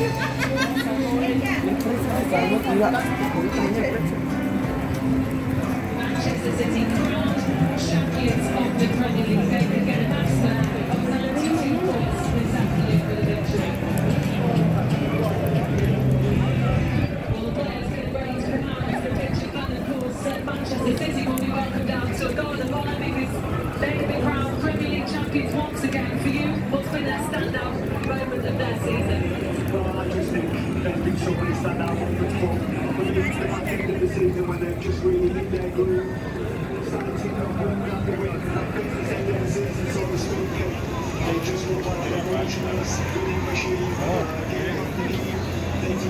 Manchester City crowned champions of the Premier League. They can get a nice stand of 92 points this afternoon for the victory. All the players get ready to announce the picture, and of course Manchester City will be welcomed out to a garden of honour because they have been crowned Premier League champions once again. For you, what's been their standout moment of their season? Well, I just think they've been so many standout when they've just really hit their groove. They just look like they're revolutionaries, winning machines, giving up the key, they produce.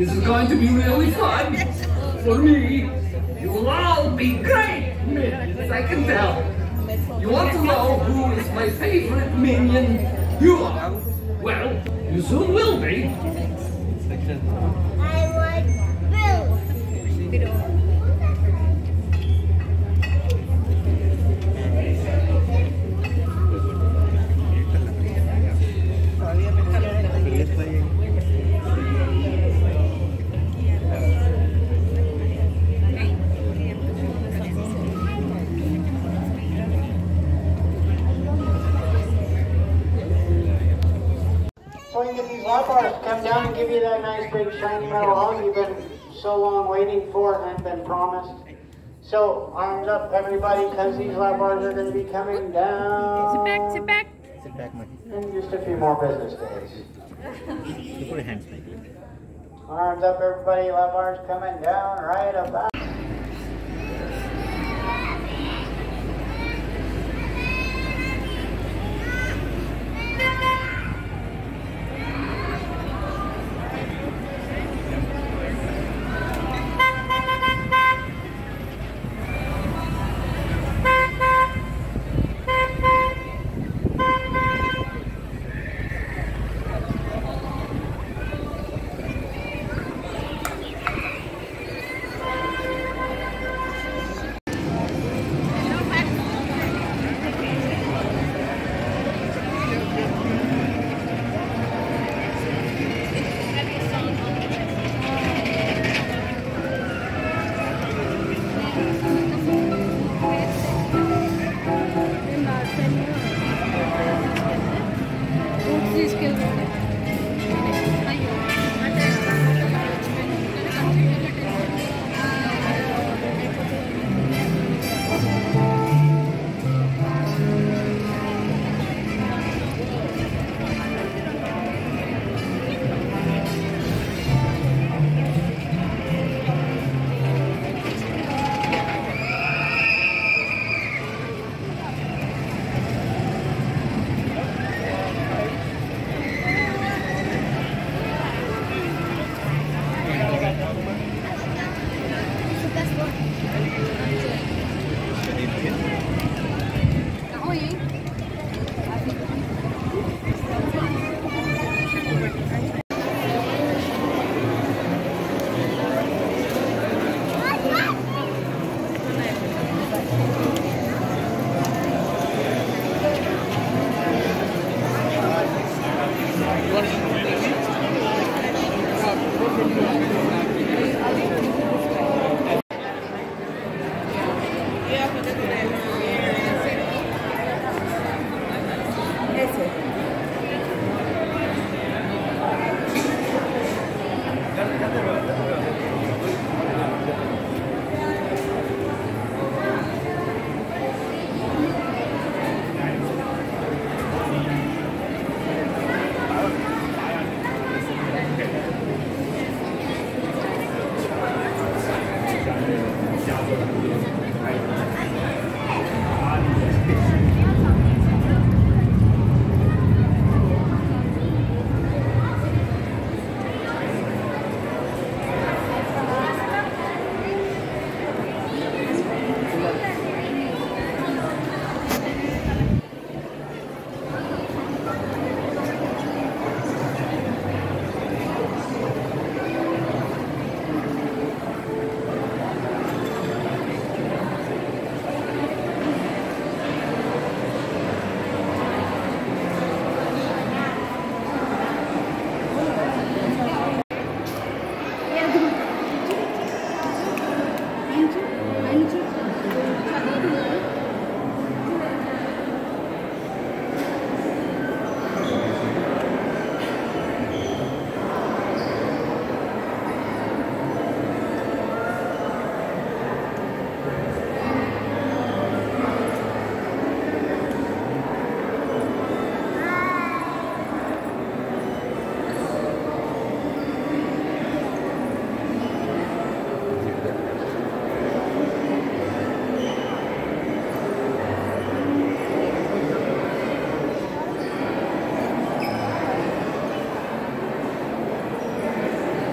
This is going to be really fun for me. You will all be great minions, I can tell. You want to know who is my favorite minion? You are. Well, you soon will be. I want Bill. Come down and give you that nice big shiny metal hug you've been so long waiting for and been promised. So arms up everybody, because these lap bars are going to be coming down. Sit back, Mike. In just a few more business days. You put your hands back. Arms up everybody, lap bars coming down right about.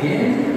again.